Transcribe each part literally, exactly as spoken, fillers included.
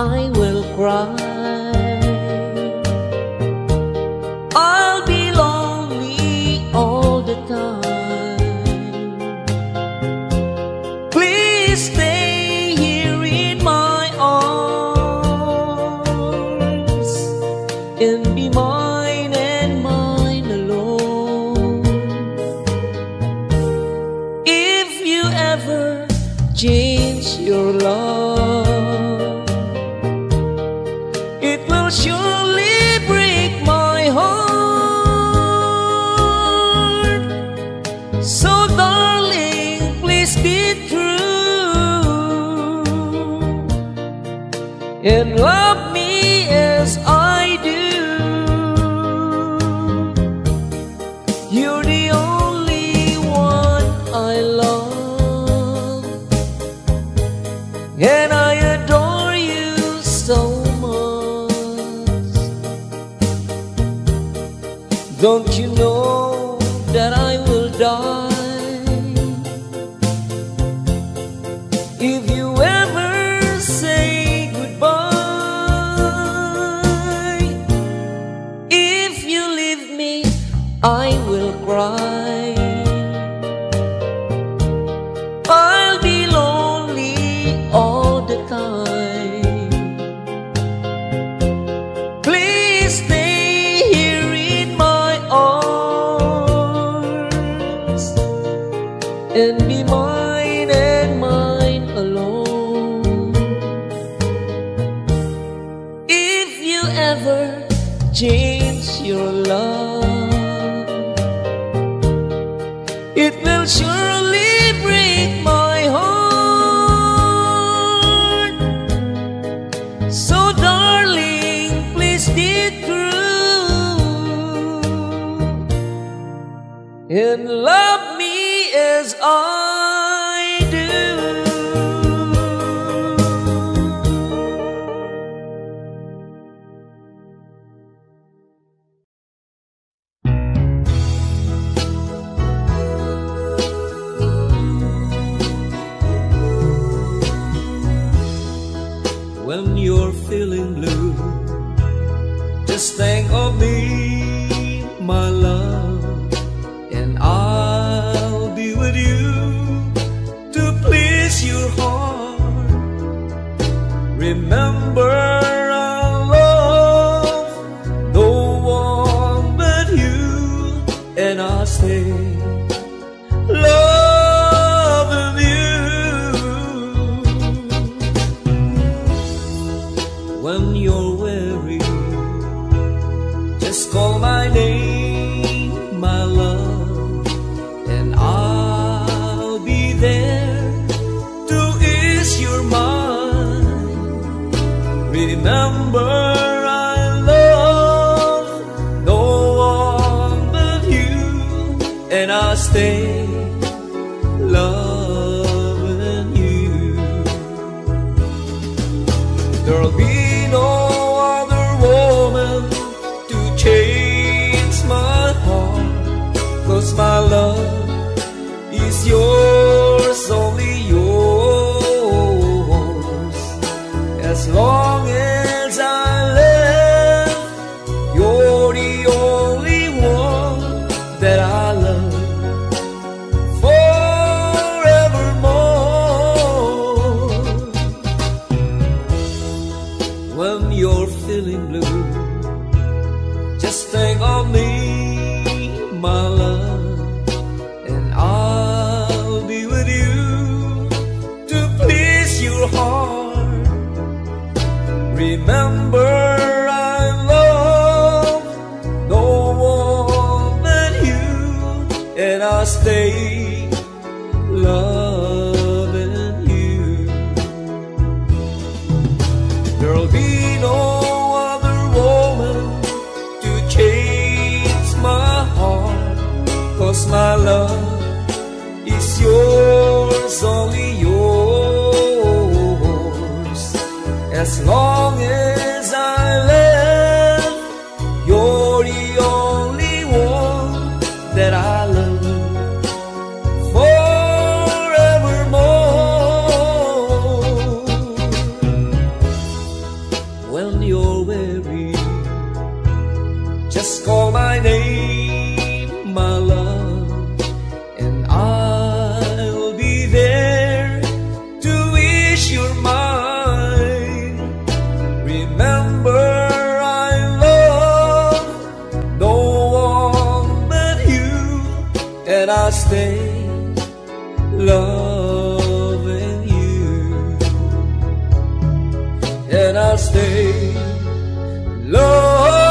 I will cry. I'll be lonely all the time. Please stay here in my arms and be mine and mine alone. If you ever change your love, it will surely break my heart. So darling, please be true and love me as I do. You're the only one I love, and I adore you so much. Don't you know that I will die if you ever say goodbye? If you leave me, I will cry. I'll be all the time. Please stay here in my arms and be mine and mine alone. If you ever change your love, it will surely break my heart. So darling, please be true and love me as I do. When you're feeling blue, just think of me, my love, and I'll be with you to please your heart. Remember our love, no one but you, and I'll stay loving you. When you're weary, just call my name, my love, and I'll be there to ease your mind. Remember I love no one but you, and I'll stay loving you. There'll be no other woman to change my heart, 'cause my love is yours, only yours. As long as I live, you're the only one that I love blue. Just think of me, my love, and I'll be with you to please your heart. Remember I love no one but you, and I'll stay loving you. There'll be no my love is yours, only yours. As long as I live, you're the only one that I love forevermore. and I'll stay loving you, and I'll stay loving you.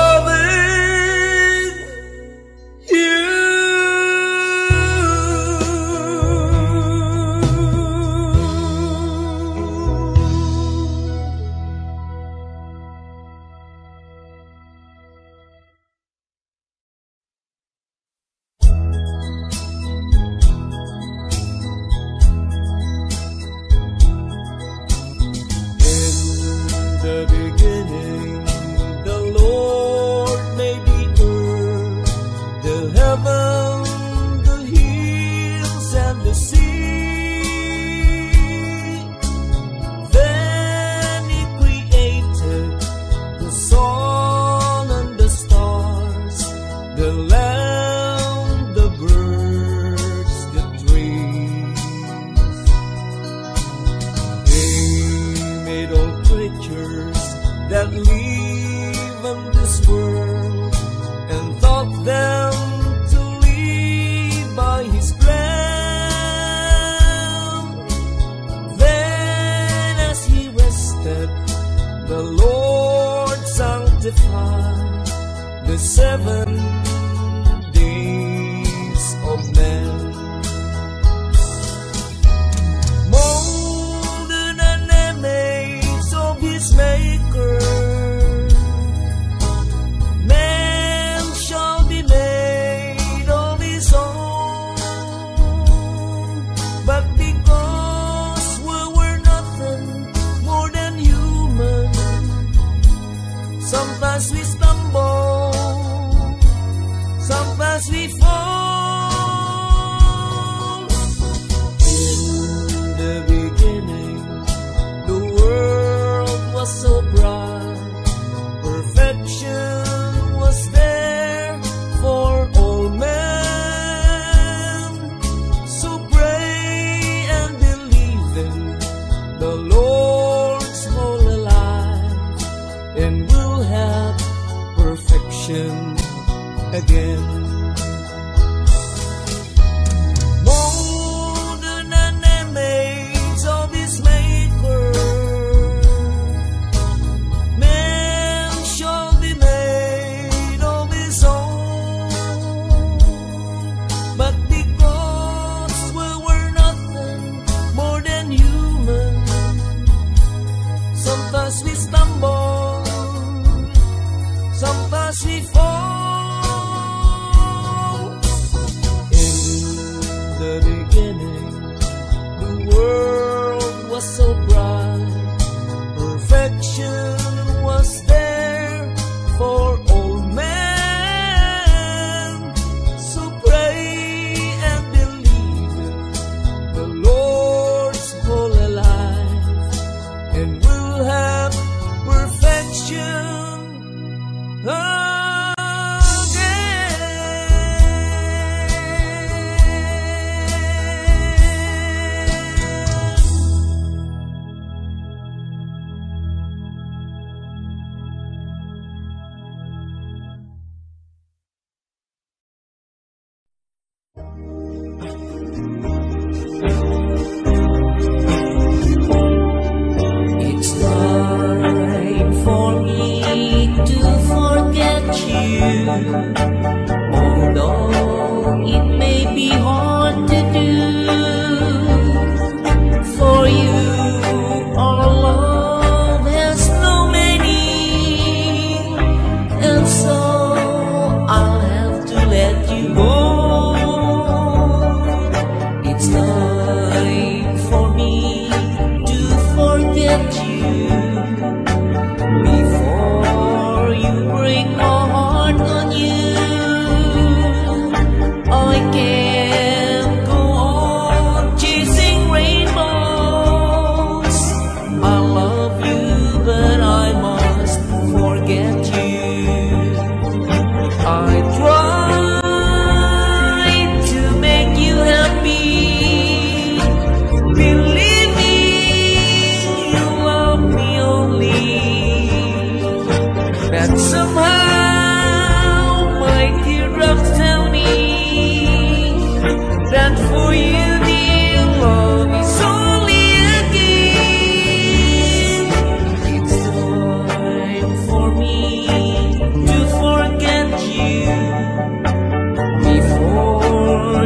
I try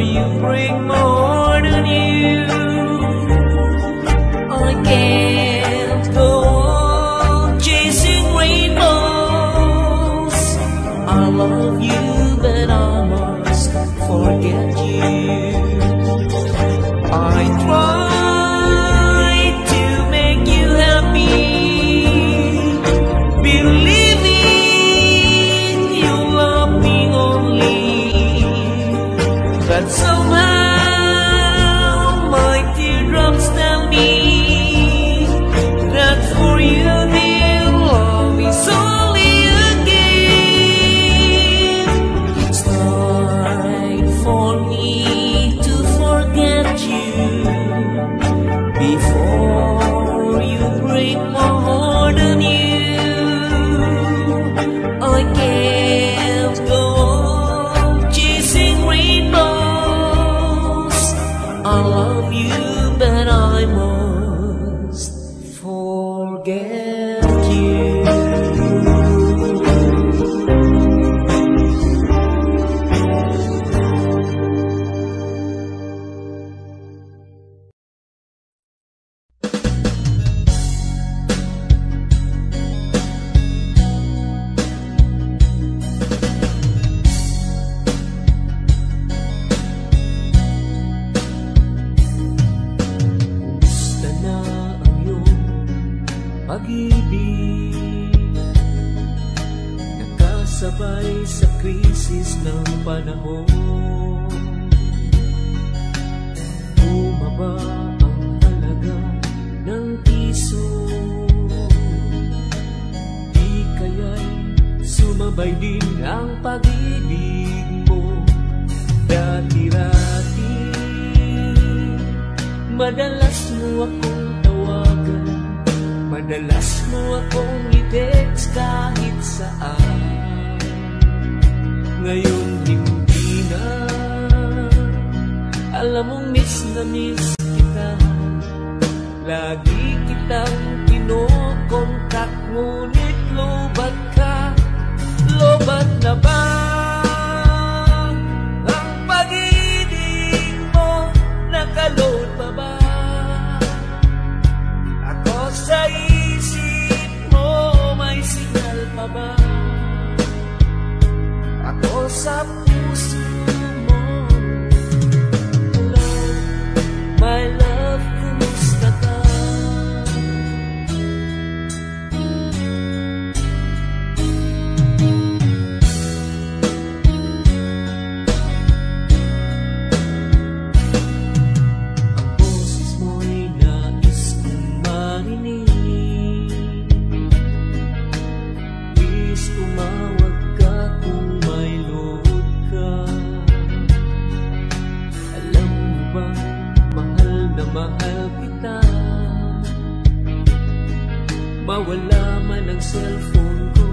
you bring more than you. I can't go on chasing rainbows. I love you, but I must forget you. I try. But somehow my teardrops tell me that for you they'll love me solely again. It's time for me to forget you before you break my heart anew. I can't go on chasing rainbows. I love you, but I must forget you. Pag-ibig, nakasabay sa krisis ng panahon. Bumaba ang halaga ng piso. Di kaya'y sumabay din ang pag-ibig mo. Dati-rati, madalas mo akong tawagan. Madalas mo akong i-text kahit saan. Ngayon hindi na. Alam mong miss na miss kita. Lagi kitang kinokontak, ngunit lobat ka. Lobat na ba ang pag-ibig mo? Nakaload pa ba ako sa iyo? Ba? Ako sa puso mo. Love, my love, kumusta ka? Ang boses mo'y nais kong marinig. Tumawag ka kung may load ka. Alam mo ba, mahal na mahal kita. Mawala man ang cellphone ko,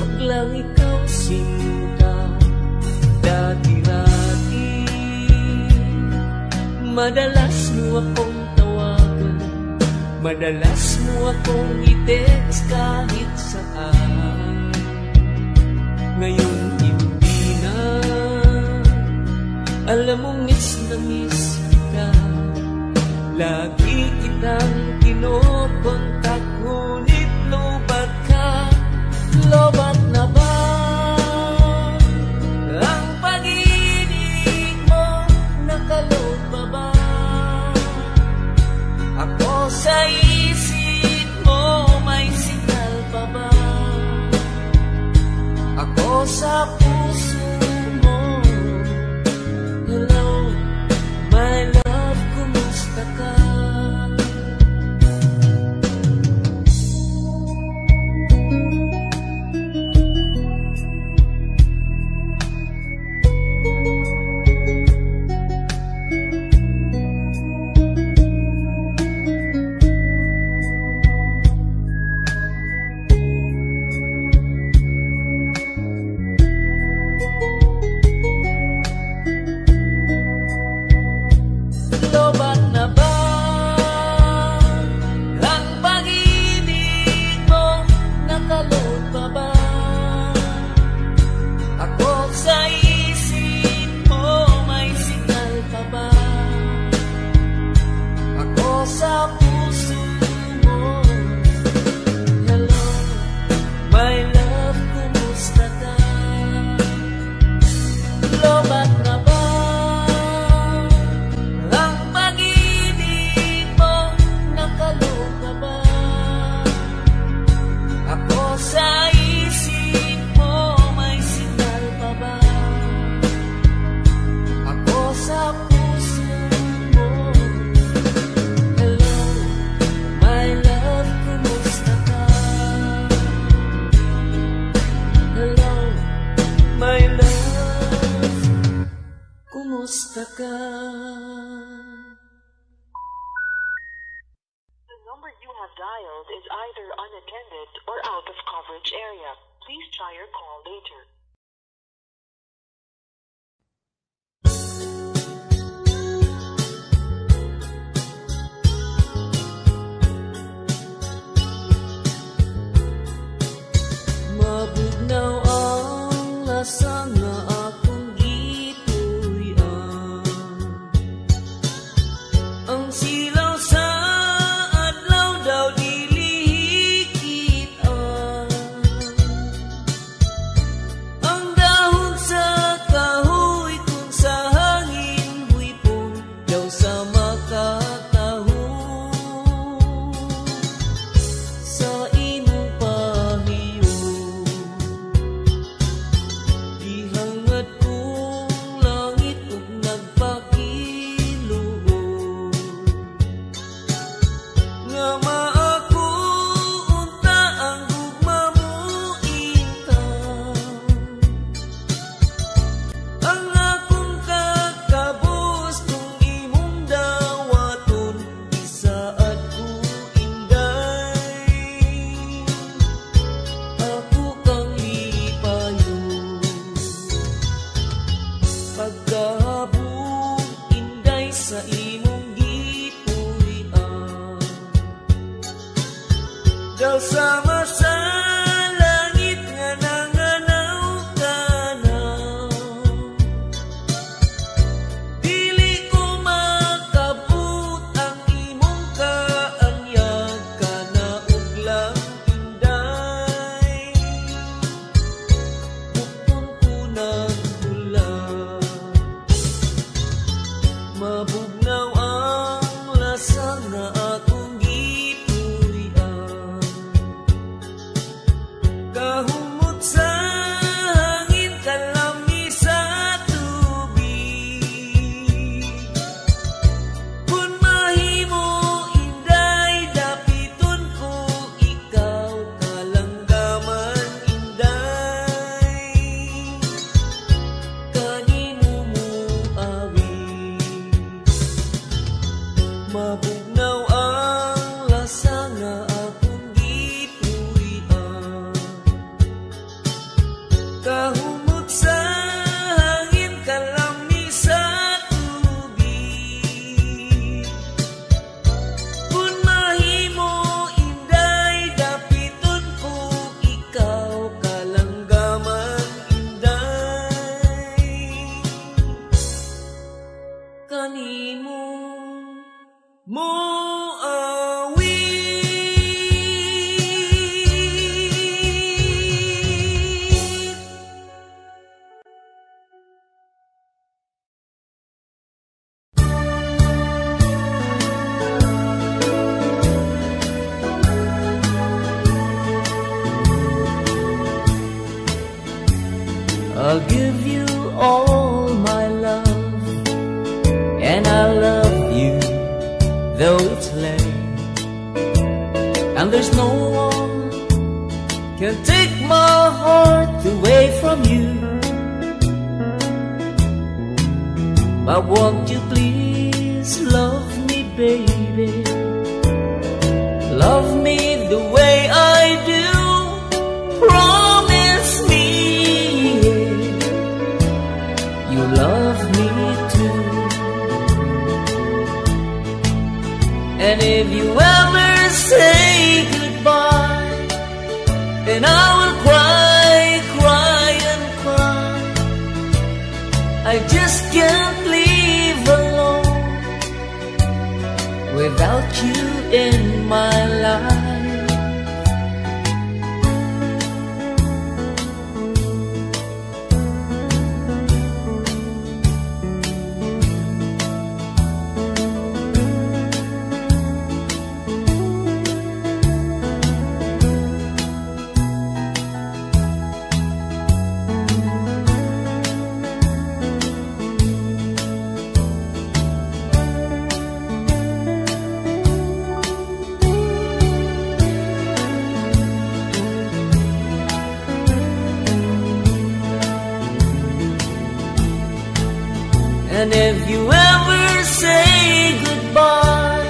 wag lang ikaw sinta. Dati-dati, madalas mo akong tawagan. Madalas mo akong i-text kahit saan. Ngayon hindi na. Alam mong miss na miss kita. Lagi kitang kinokontak, ngunit lobat ka. Lobat na ba ang pag-ibig mo? Nakaload pa ba ako sa isip mo? May signal pa ba ako sa puso mo? Hello, my love, kumusta ka? Mustaka. The number you have dialed is either unattended or out of coverage area. Please try your call later. Mabugnaw ang lasang na akong gituyan. Ang silaw sa adlaw daw dilihikitan. Ang dahon sa kahoy kung sa hangin huipon daw sa makataho. Sa sa imong gipuy-an daw sama sa langit nga nanganaw ka na. Dili ko makabut ang imong kaanyag ka na og lang inday. Pupunpunan mabugnaw ang lasang na akong gipurian. Kahumot sa hangin, kalami sa tubig. Kun mahimo inday, dapiton ko ikaw kalanggaman inday. Kanimo mo awit. Mabugnaw ang lasang na akong gipurian. Kahumot sa hangin, kalami sa tubig. Kun mahimo inday, dapiton ko ikaw kalanggaman inday. Kanimo more I'll give you all my love, and I love you though it's late, and there's no one can take my heart away from you. But won't you please love me, baby? Love me the way I do. Promise me you love me too. And if you ever say goodbye, then I will cry, cry and cry. I just can't live alone without you in my life. And if you ever say goodbye,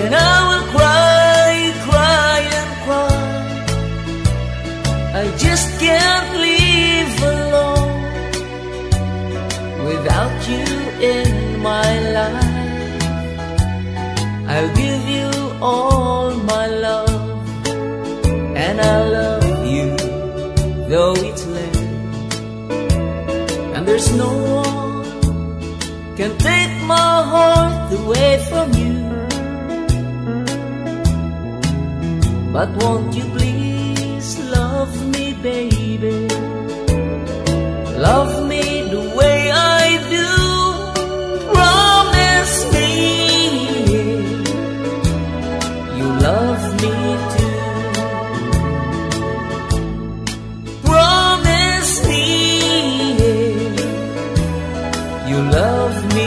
and I will cry, cry and cry, I just can't live alone without you in my life. I'll give you all my love, and I love you though it's late, and there's no one can take my heart away from you. But won't you please love me, baby? Love me the way I do. Promise me you love me too. Promise me you love me.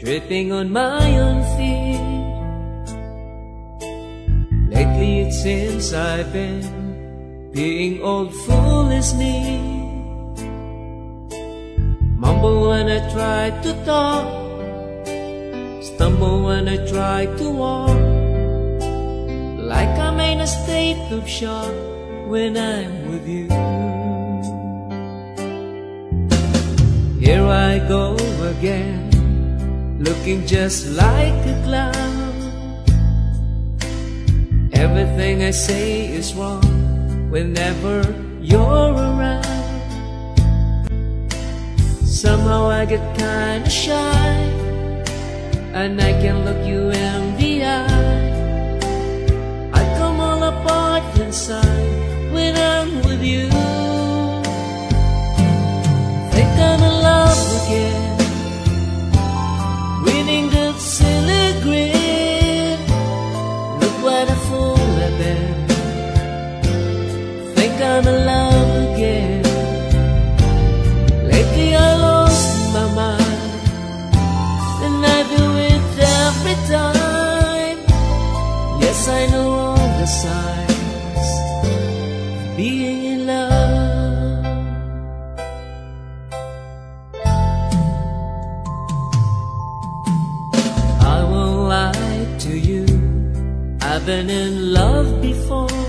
Tripping on my own feet. Lately it seems I've been being old foolish me. Mumble when I try to talk, stumble when I try to walk, like I'm in a state of shock when I'm with you. Here I go again, looking just like a clown. Everything I say is wrong whenever you're around. Somehow I get kinda shy, and I can look you in the eye. I come all apart inside when I'm with you. Think I'm in love again, reading the silly grin. Look what a fool I've been. Think I'm in love again. Lately I lost my mind, and I do it every time. Yes, I know all the signs of being in love. I've been in love before,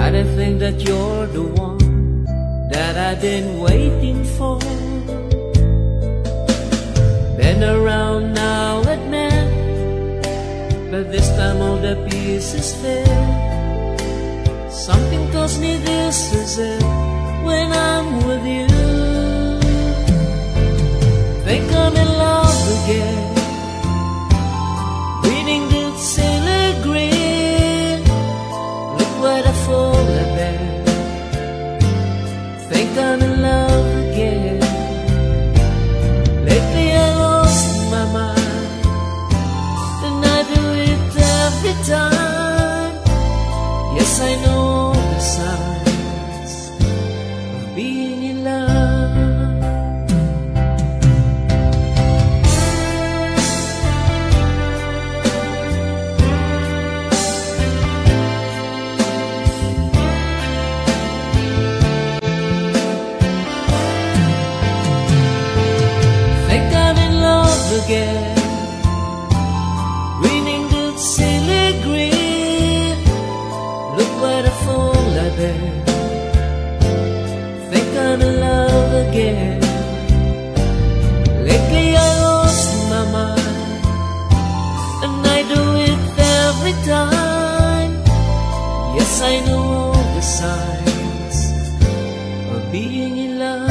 but I think that you're the one that I've been waiting for. Been around now at night, but this time all the pieces fit. Something tells me this is it when I'm with you. Think I'm in love again, silly grin. Look what a fool I've been. Think I'm in love again. Lately I lost my mind, and I do it every time. Yes, I know all the signs of being in love. Again, reading the silly grin. Look what a fool I've been. Think I'm in love again. Lately I lost my mind, and I do it every time. Yes, I know all the signs of being in love.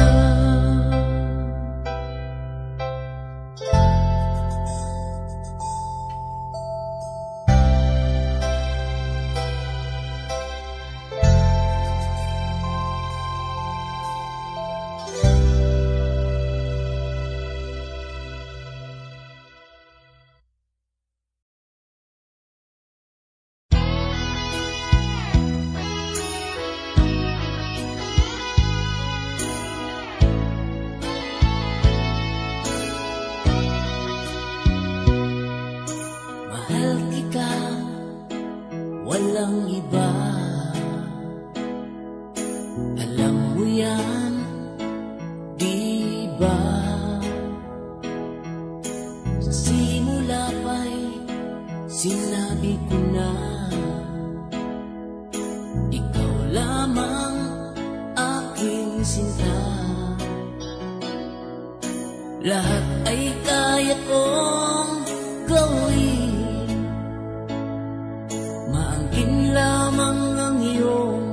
sabi ko na ikaw lamang aking sinta. Lahat ay kaya kong gawin, maangkin lamang ang iyong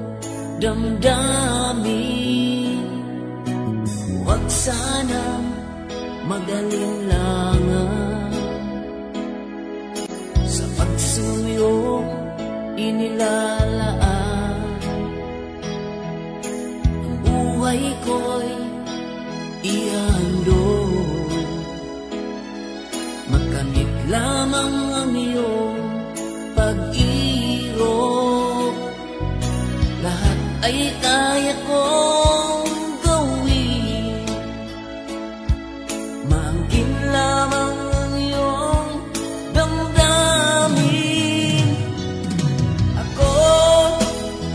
damdamin. Huwag sanang mag-alinlangan sa pagsuyong inilalaan. Ang buhay ko'y ihandog, makamit lamang ang iyong pag-irog. Lahat ay kaya kong gawin, maangkin lamang ang iyong damdamin. Ako,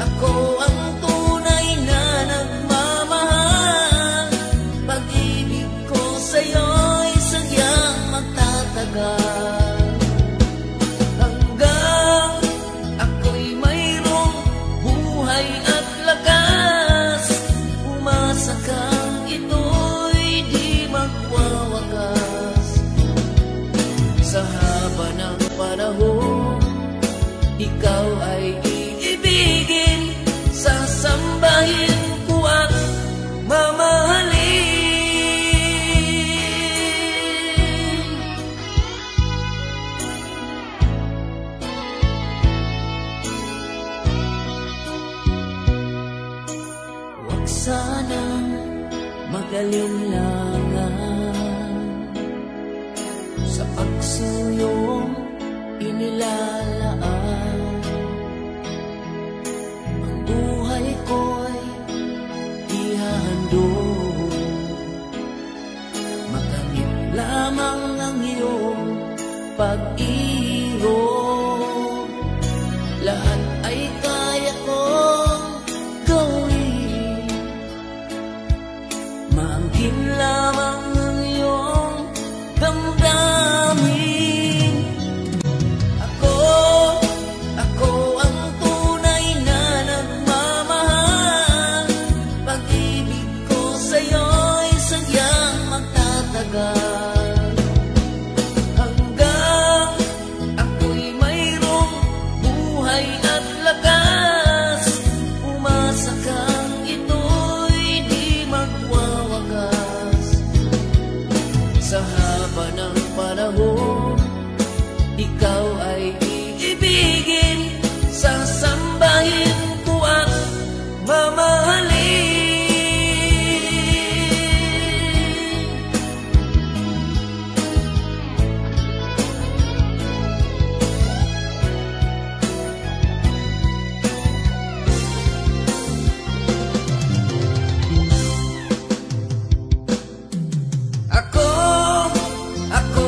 ako ang tunay na nagmamahal. Pag-ibig ko sa'yo'y sadyang magtatagal. Ikaw ay iibigin, sasambahin ko at mamahalin. Huwag sanang mag-alinlangan sa pagsuyong inilalaan. Ko'y ihahandog, makamit lamang ang iyong pag-irog. Lahat ay kaya kong gawin, maangkin lamang ang iyong damdamin. Hanggang ako'y mayroong buhay at lakas, umasa kang ito'y di magwawakas. Sa haba ng panahon, ikaw ay iibigin, sasambahin ko at mamahalin. Ako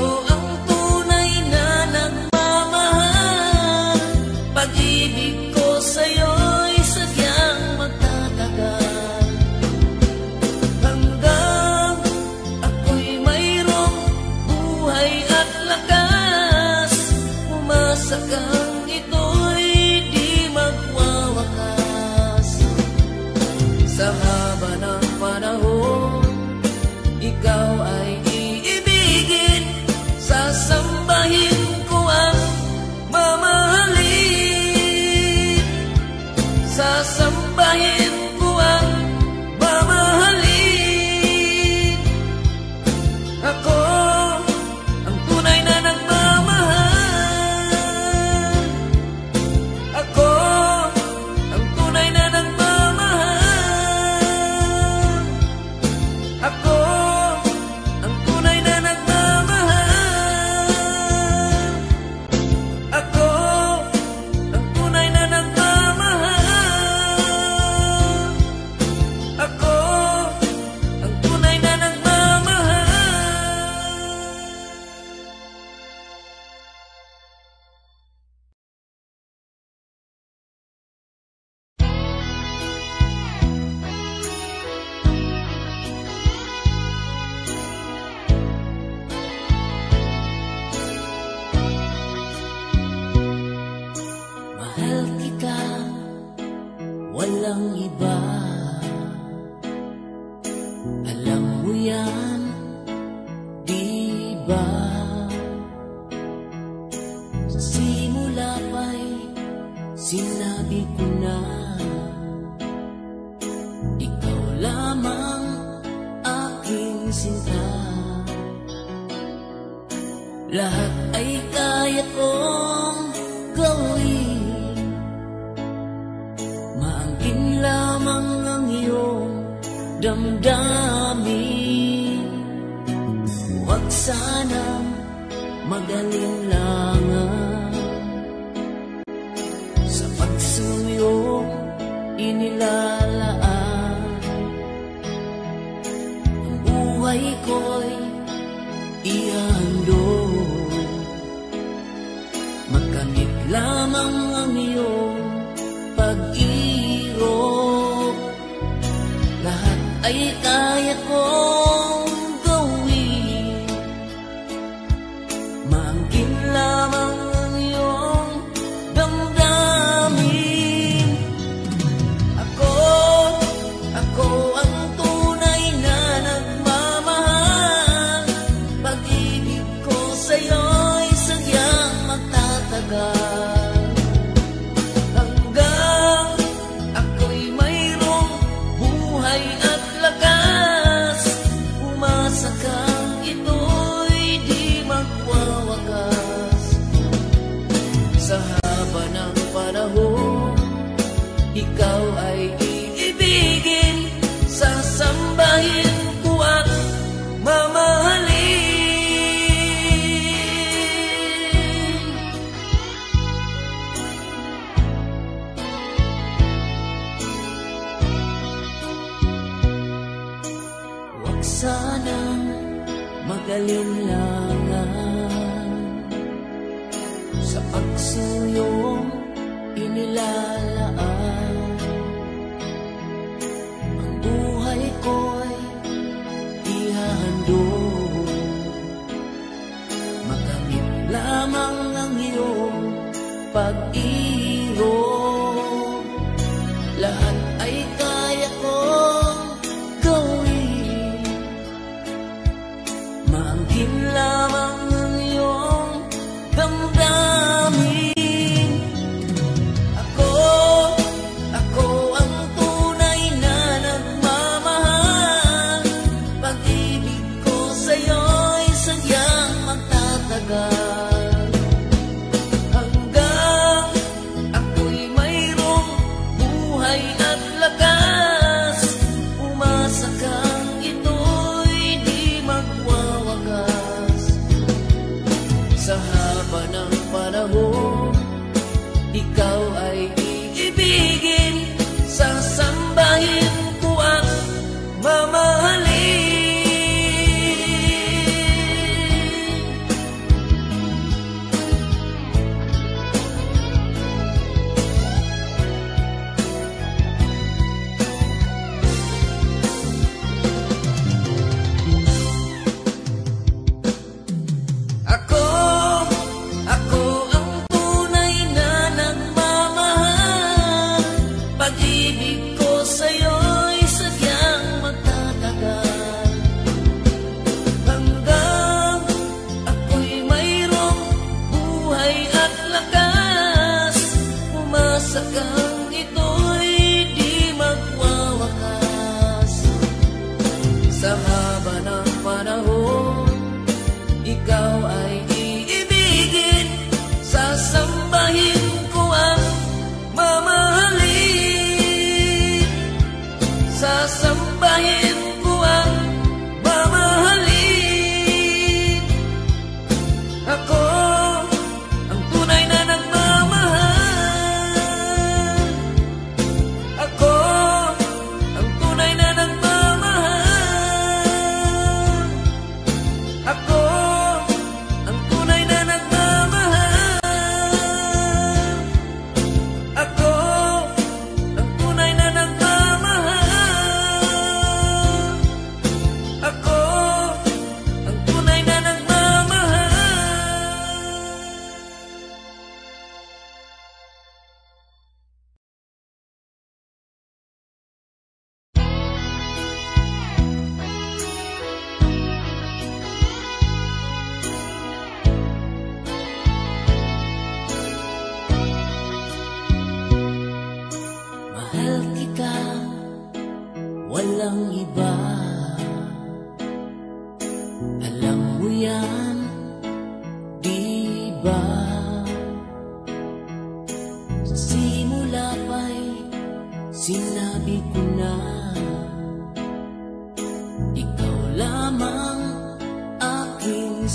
Lahat ay kaya kong gawin, maangkin lamang ang iyong damdamin. Huwag sanang mag-alinlangan sa pagsuyong inilalaan. Ang buhay ko'y iandon, makamit lamang ang iyong pag-irok. Lahat ay kaya kong gawin, maangkin lamang ang iyong damdamin. Ako, ako ang tunay na nagmamahal. Pag-ibig ko sa'yo'y sadyang magtatagal. Ikaw ay iibigin, sasambahin ko at mamahalin. Huwag sanang mag-alinlangan sa pagsuyong inilalaan. Ko'y ihahandog, makamit lamang ang iyong pag-irok. Lahat ay kaya kong gawin, maangkin lamang ang iyong damdamin. Hanggang ako'y mayroong buhay at lakas, umasa kang ito'y di magwawakas. Sa haba ng panahon, ikaw ay iibigin, sasambahin ko at mamahalin. Sakang ito'y di magwawakas. Sa haba ng panahon, ikaw ay iibigin, sasambahin ko at mamahalin. Sasambahin ko at mamahalin. Ako ang tunay na nagmamahal.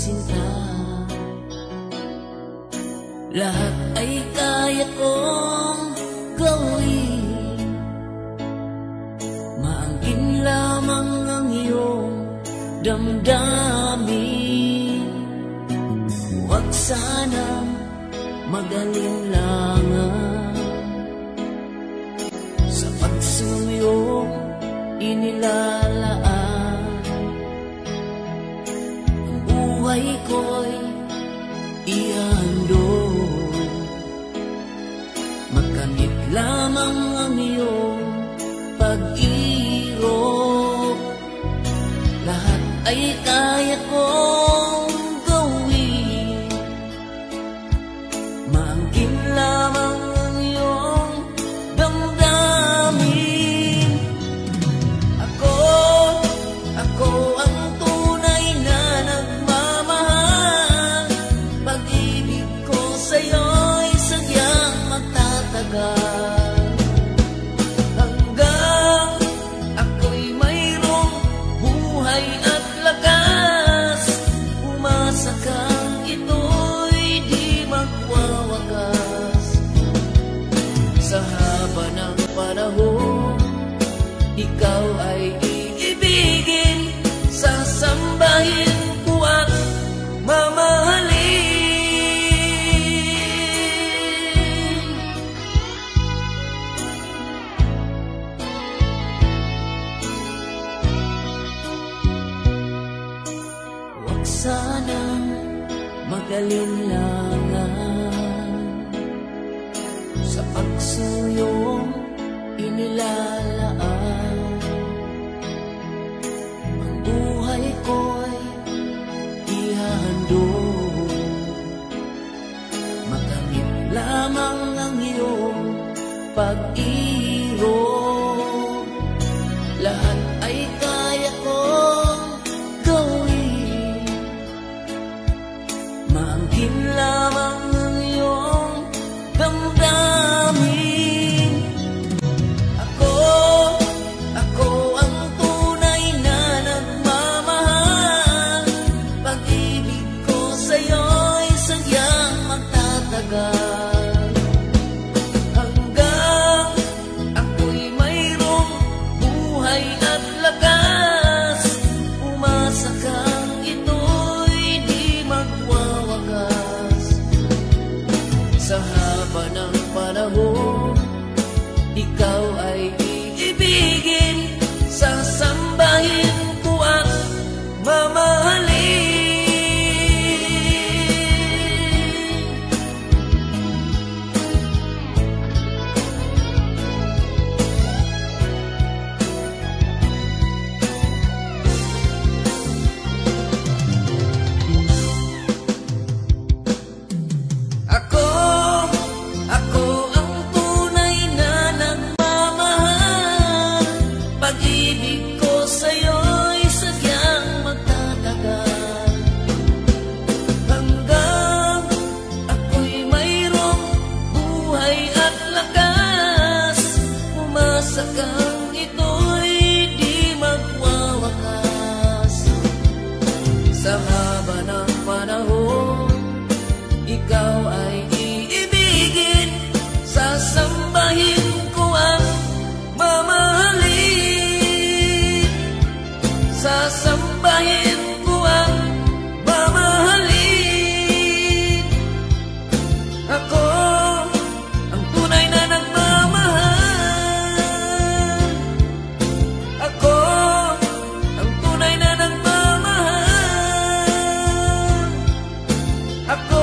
sinta. Lahat ay kaya kong gawin, maangkin lamang ang iyong damdamin. Huwag sanang mag-alinlangan sa pagsumiyong inilalaan. Buhay ko'y ihandog, makamit lamang ang iyong pag-irok. Lahat ay kaya kong gawin, maangkin lamang ang iyong damdamin. Ako, ako ang hanggang ako'y mayroong buhay at lakas, umasa kang ito'y di magwawakas. Sa haba ng panahon, ikaw ay iibigin, sasambahin ko at mamahalin. Sanang mag-alinlangan sa pagsuyong inilalaan. Ang buhay ko'y ihahandog, makamit lamang ang iyong pag-irok. Lahat ay kaya ko, maangkin lamang ang iyong damdamin. Ako, ako ang tunay na nagmamahal, pag-ibig ko sa'yo'y sadyang magtatagal. Hanggang ako'y mayroong buhay at lakas, umasa ka. Sa haba ng panahon, ikaw ay iibigin, sasambahin ko at mamahalin. Ako, Ako ang tunay na nagmamahal, pag-ibig ko sa'yo'y sadyang magtatagal. Hanggang ako'y mayroong buhay at lakas, umasa kang ito'y di magwawakas. Sa haba ng panahon, ikaw ay sasambahin ko at mamahalin. Sasambahin ko at mamahalin. Ako ang tunay na nagmamahal. Ako ang tunay na nagmamahal. Ako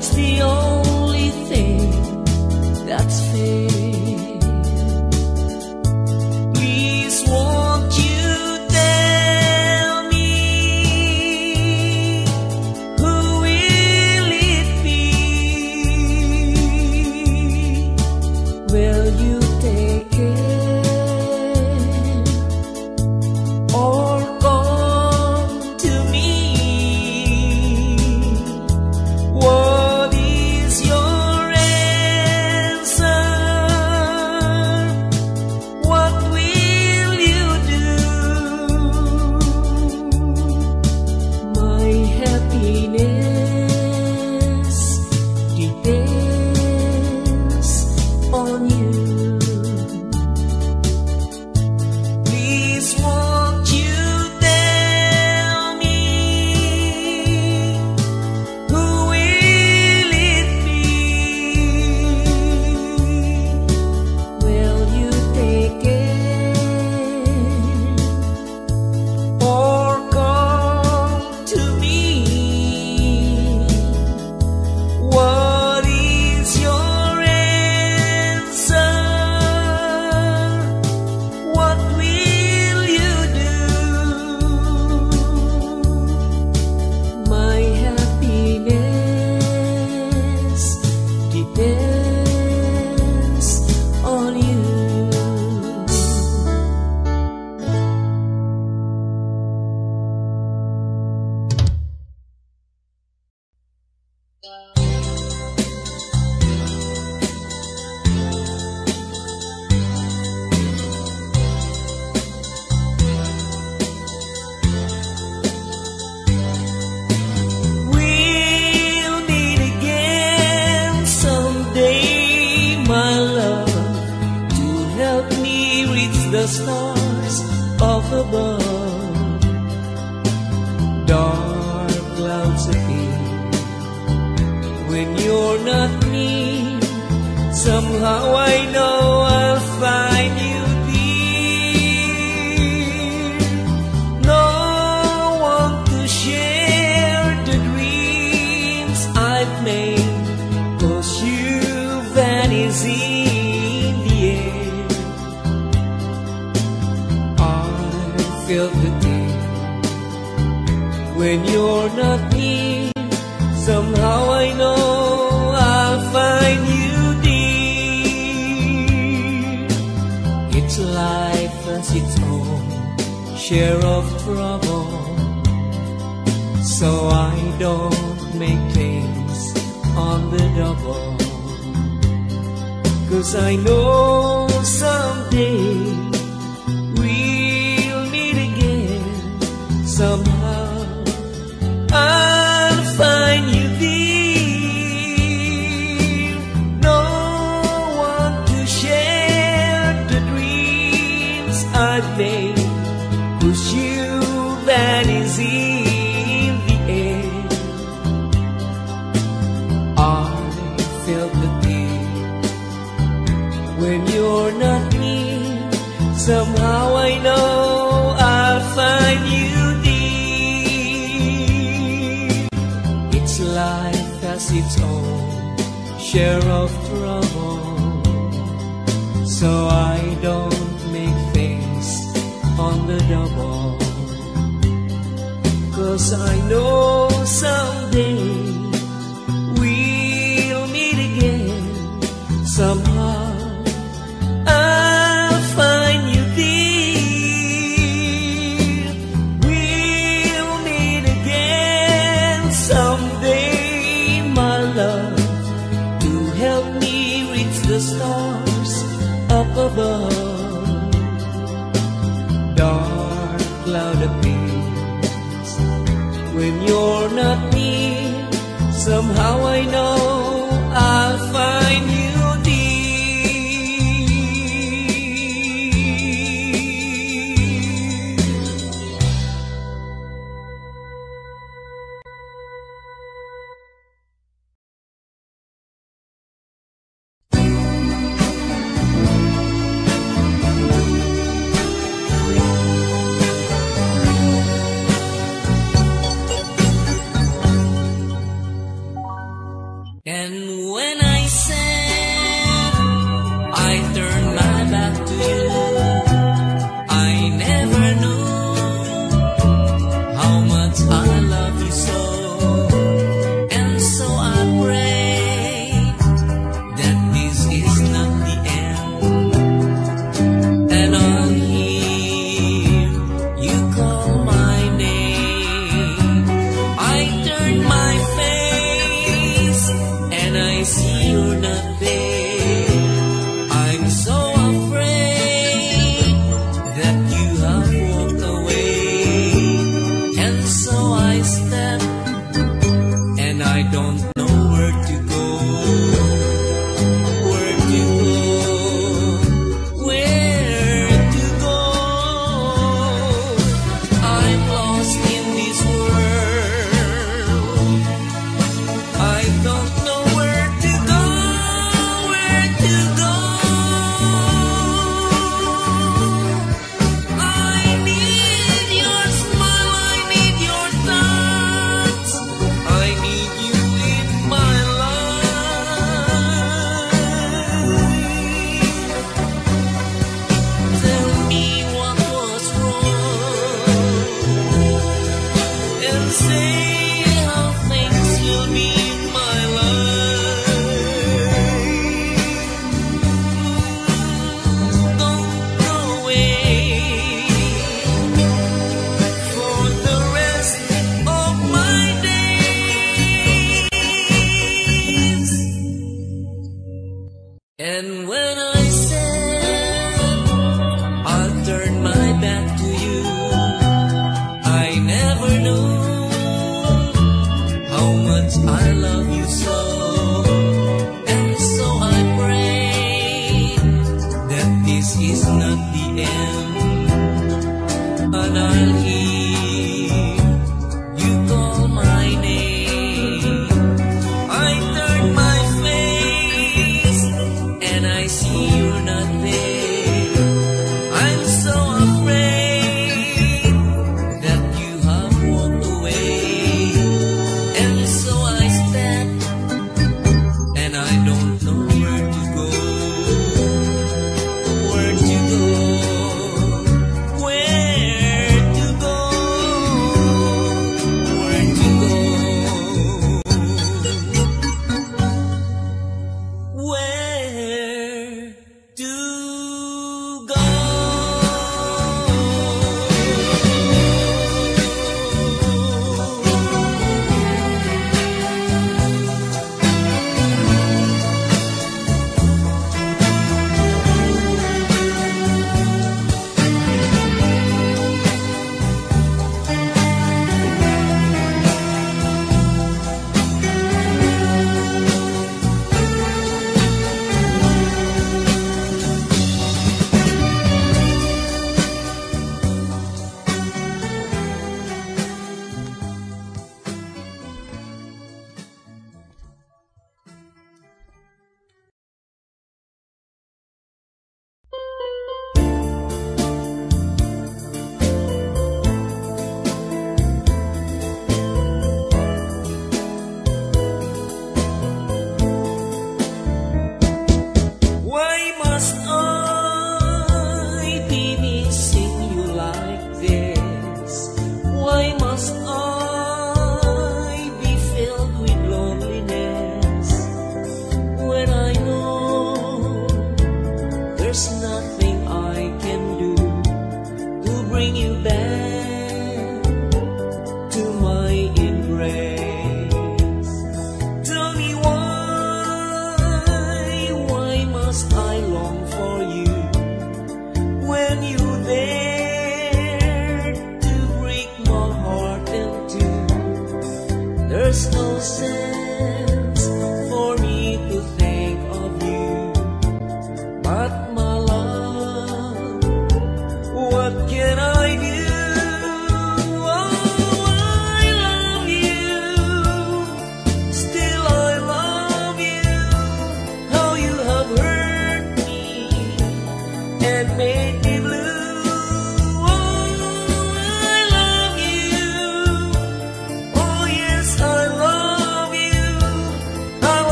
It's the only thing that's fair. Please won't you tell me, who will it be? Will you take it or come to me? What stars of above, dark clouds appear when you're not near. Somehow I know I'll find you, dear. No one to share the dreams I've made, 'cause you vanish in the air. Feel the day when you're not near. Somehow I know I'll find you, dear. It's life has its own share of trouble, so I don't make things on the double, 'cause I know someday somehow I'll find you, dear. No one to share the dreams I've made, 'cause you vanish in the air. I felt the pain when you're not near. Somehow I know I'll find you. Life has its own share of trouble, so I don't make things on the double, 'cause I know someday we'll meet again. Somehow I'll find you, dear. We'll meet again someday. The stars up above, dark cloud appears when you're not near. Somehow I know I'll find you,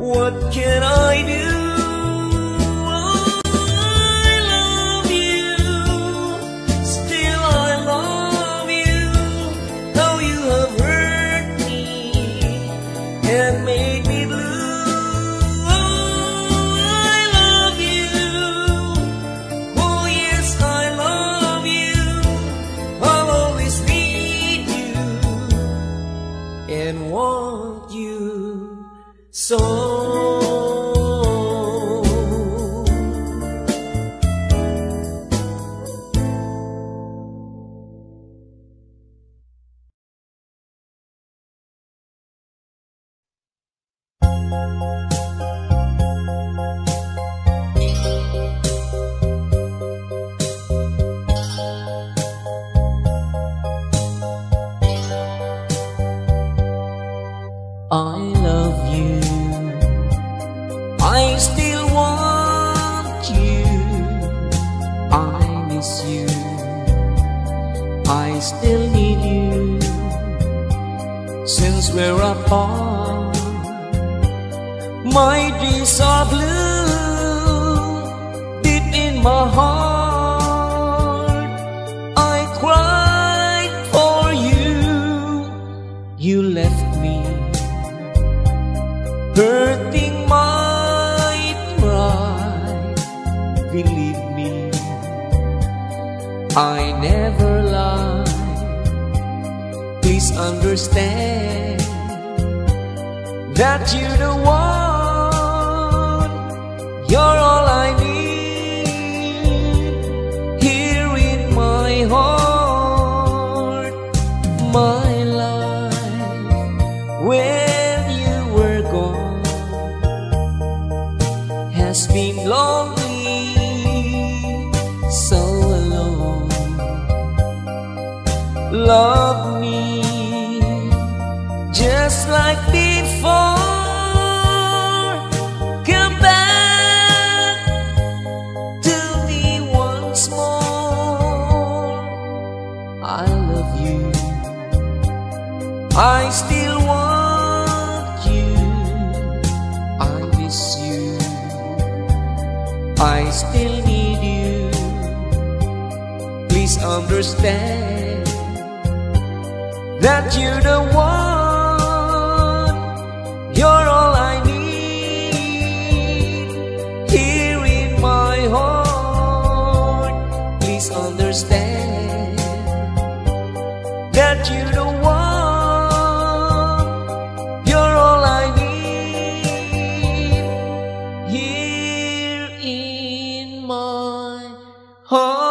What can I do? soul. I love you, I still want you, I miss you, I still need you. Since we're apart, my dreams are blue. Deep in my heart, I cried for you. You left me, hurting my pride. Believe me, I never lie. Please understand that you're the one, you're all I need. Here in my heart, my life, where has been lonely, so alone. Love me just like before. Come back to me once more. I love you, I still want you, I miss you, I still need you. Please understand that you're the one, you're all I need. Here in my heart, please understand that you're the one, you're all I need. Here in my heart.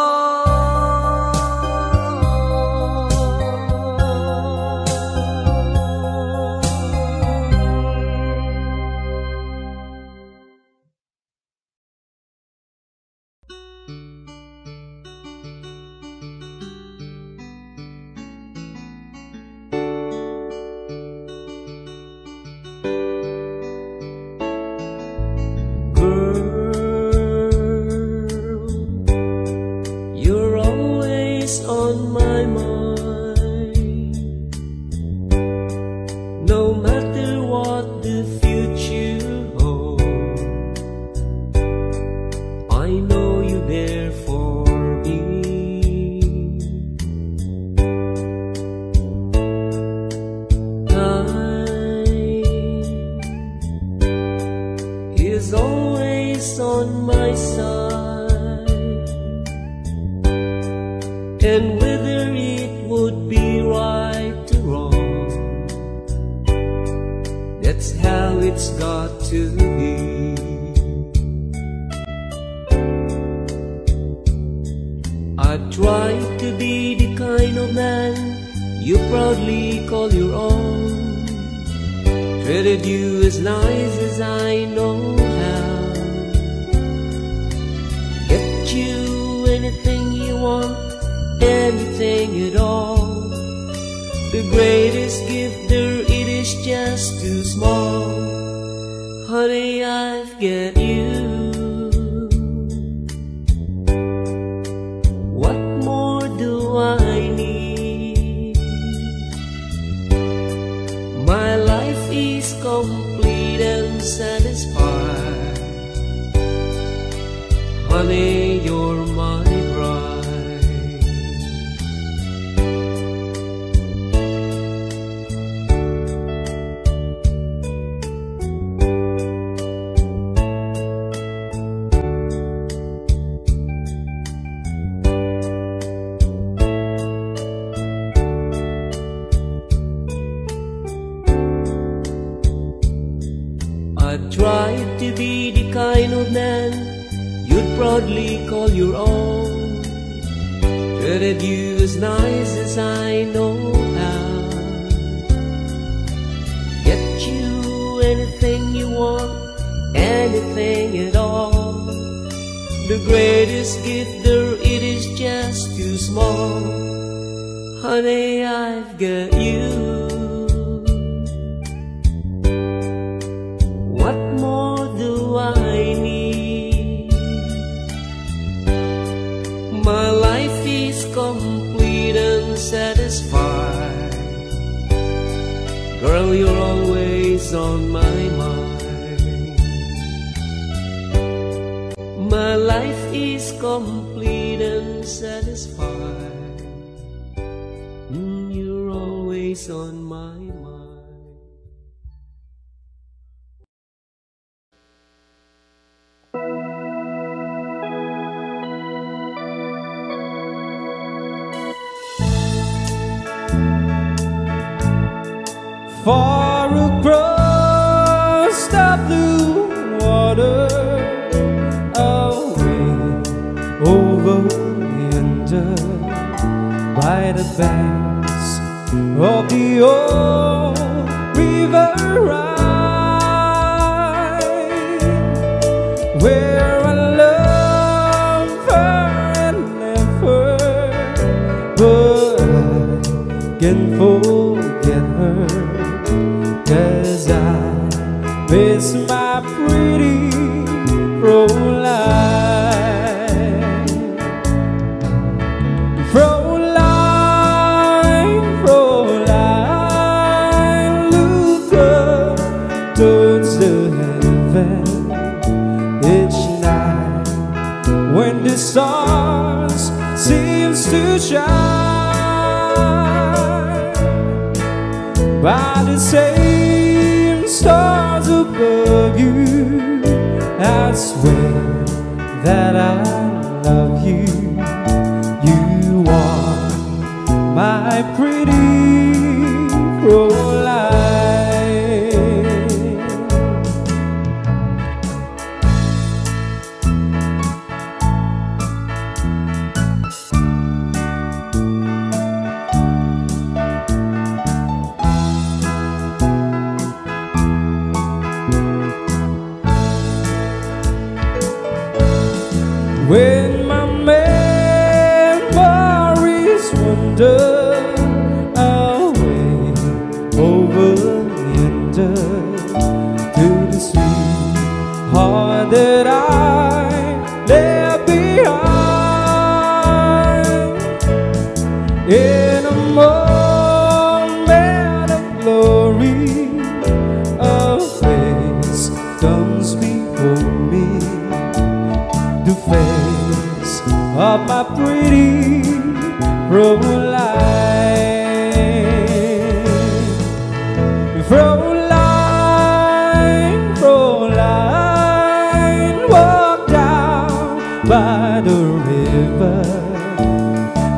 I tried to be the kind of man you'd proudly call your own. Treated you as nice as I know how. Get you anything you want, anything at all. The greatest gift there, it is just too small. Honey, I've got you. What more do I need? My life is complete and satisfied. Girl, you're always on my mind. My life is complete and satisfied. Mm, you're always on my mind. Far across the blue water, over yonder, by the banks of the old river Rhine, where a lover and never but I can forget her, 'cause I miss my pretty Fraulein. The stars seems to shine, by the same stars above you, I swear that I love you. You are my pretty Fraulein. When my memories wander away over yonder, to the sweet heart that I left behind, in a moment of glory, a face comes before me, the face of my pretty Fraulein. Fraulein, Fraulein, walk down by the river,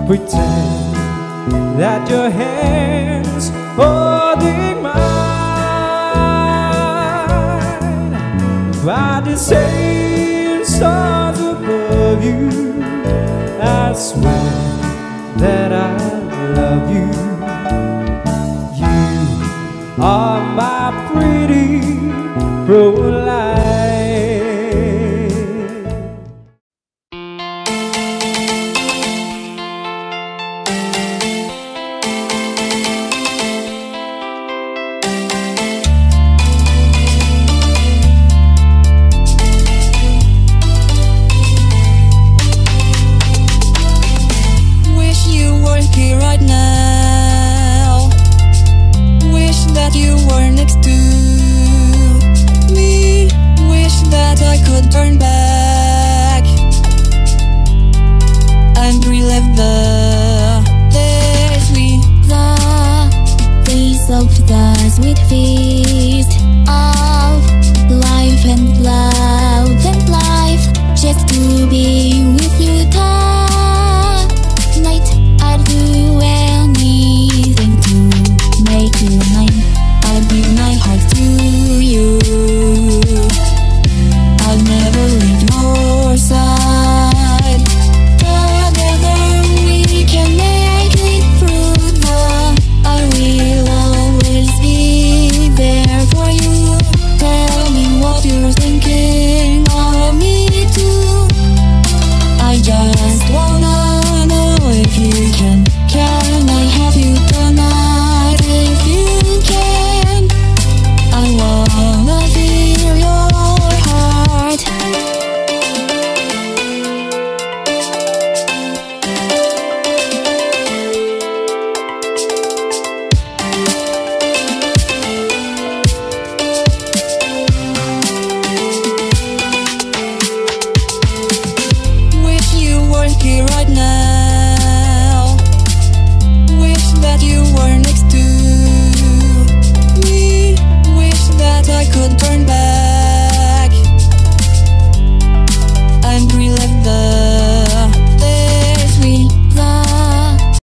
pretend that your hands holding mine, by the same song you, I swear that I love you. You are my pretty Fraulein. Of the sweet feet.